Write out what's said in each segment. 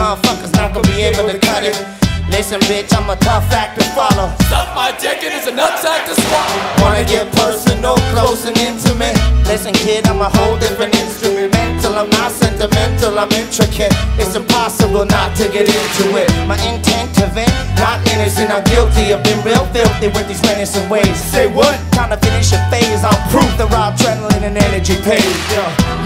motherfuckers not gonna be able to cut it. Listen, bitch, I'm a tough act to follow. Stuff my dick, it is a nutsack to swallow. Wanna get personal, close and intimate. Listen, kid, I'm a whole different instrument. Mental, I'm not sentimental, I'm intricate. It's impossible not to get into it. My intent to vent, not innocent, I'm guilty. I've been real filthy with these menacing ways. Say what? Time to finish your phase. I'll prove the raw adrenaline and energy paid.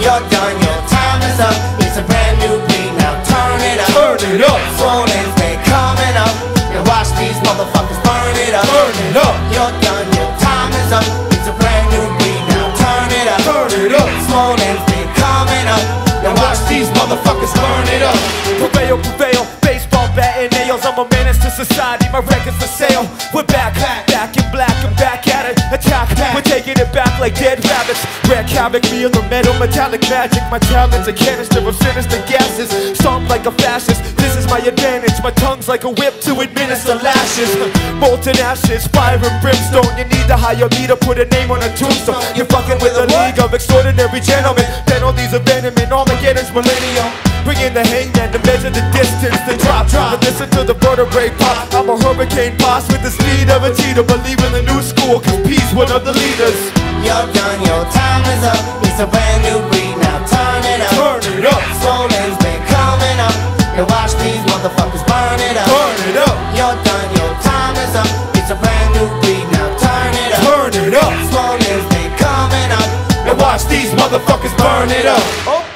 You're done, your time is up. It's a brand new beat, now turn it up. Turn it up. Swollen, they coming up. You watch these motherfuckers burn it up. Burn it up. You're done, your time is up. It's a brand new beat, now turn it up. Turn it up. Swollen, they coming up. You watch these motherfuckers burn it up. Prevail, prevail, baseball bat and nails. I'm a menace to society, my record's for sale. We're back, back in black, I'm back at it. Attack, we're taking it back like dead rabbits. Wreck havoc, me and the metal, metallic magic. My talent's a canister of sinister gases. Stomped like a fascist, this is my advantage. My tongue's like a whip to administer lashes. Molten ashes, fire and brimstone. You need to hire me to put a name on a tombstone. You're fucking with a league of extraordinary gentlemen. Penalties of venom and Armageddon's millennium. Bring in the hangman to measure the distance to drop. But listen to the vertebrae pop. I'm a hurricane boss with the speed of a cheetah. Believe in the new school, cause peace one of the leaders. You're done, your time is up. It's a brand new beat, now turn it up. Turn it up. Swollen's been coming up. You watch these motherfuckers burn it up. Burn it up. You're done, your time is up. It's a brand new beat, now turn it up. Turn it up. Swollen's been coming up. You watch these motherfuckers burn it up. Oh.